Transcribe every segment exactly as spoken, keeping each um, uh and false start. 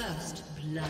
First blood.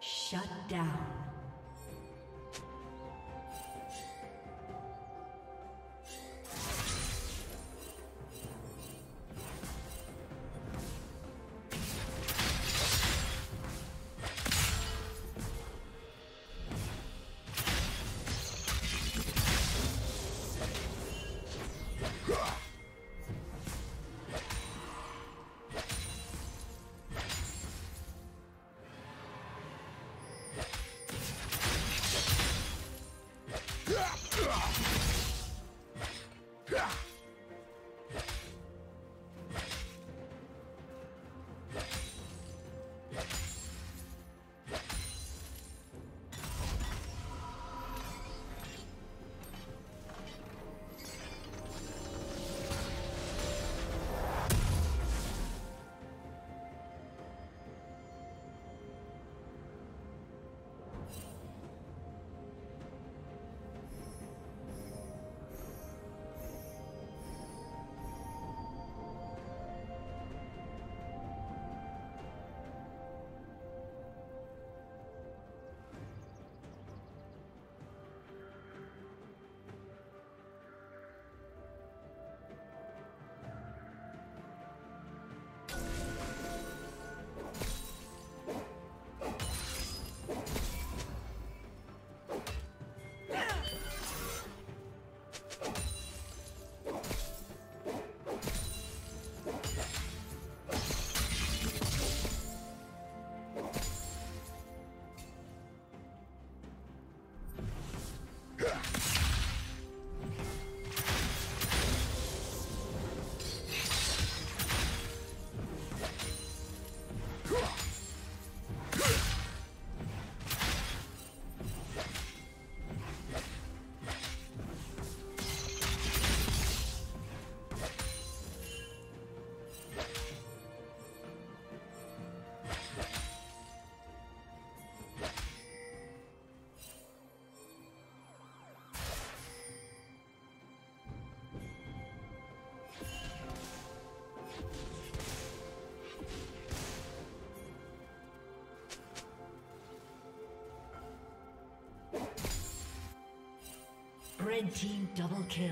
Shut down. Red team double kill.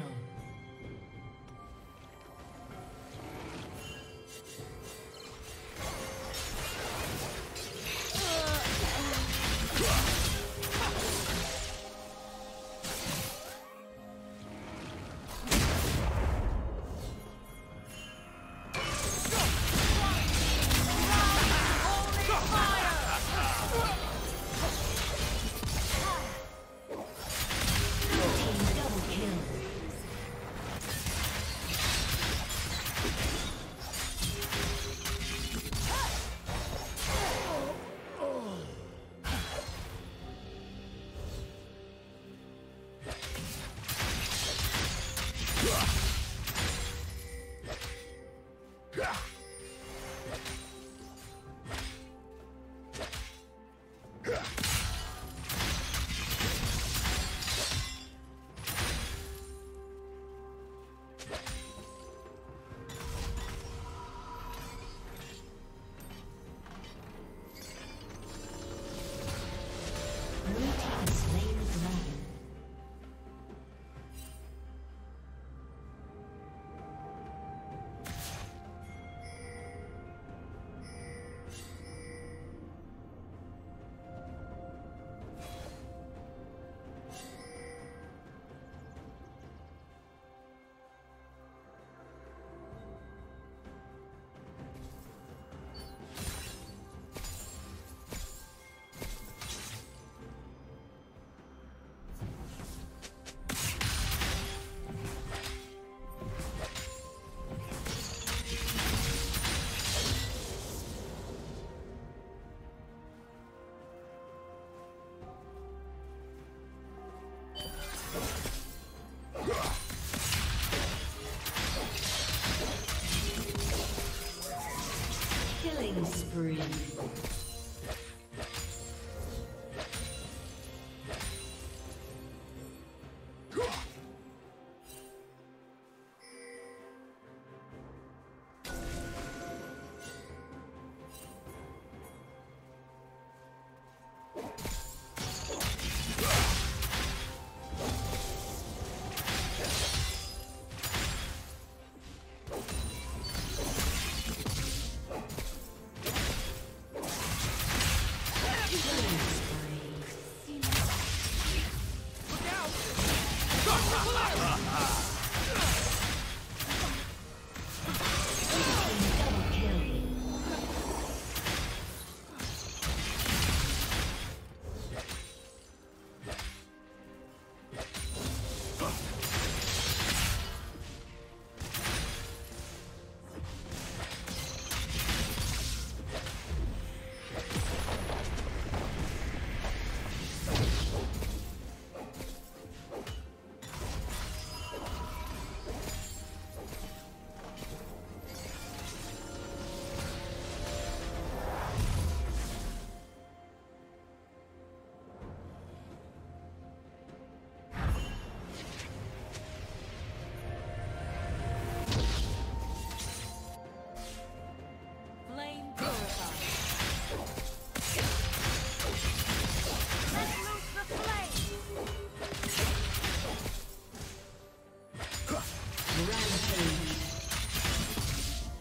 spree.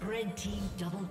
Red team double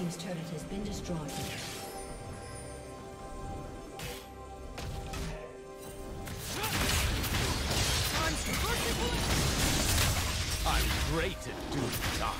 team's turret has been destroyed. I'm great at doing time.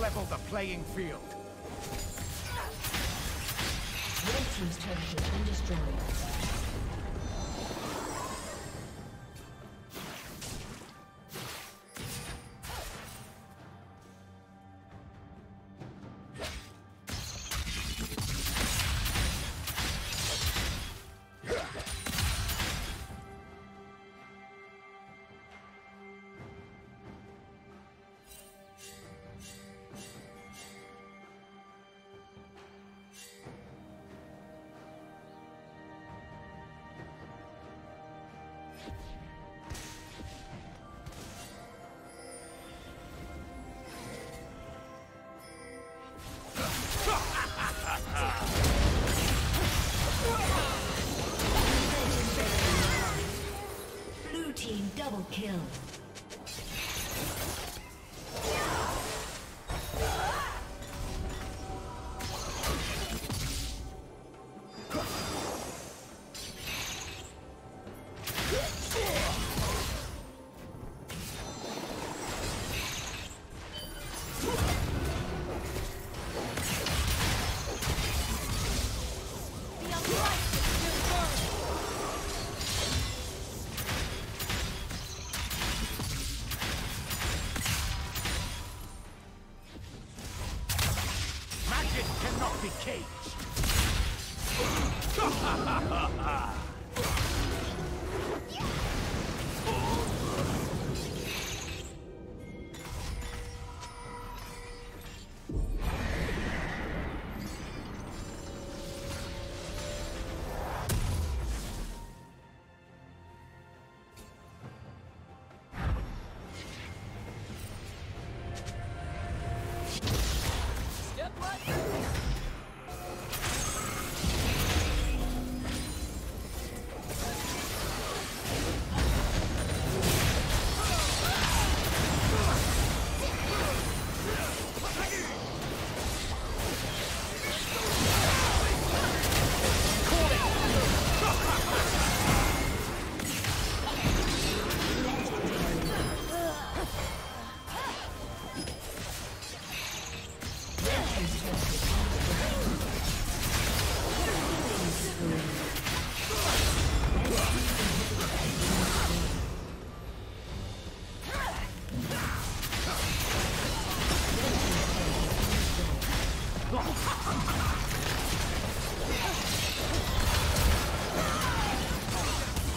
Level the playing field. Red team's turret has been destroyed. Double kill.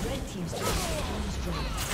Red team's turret has been destroyed.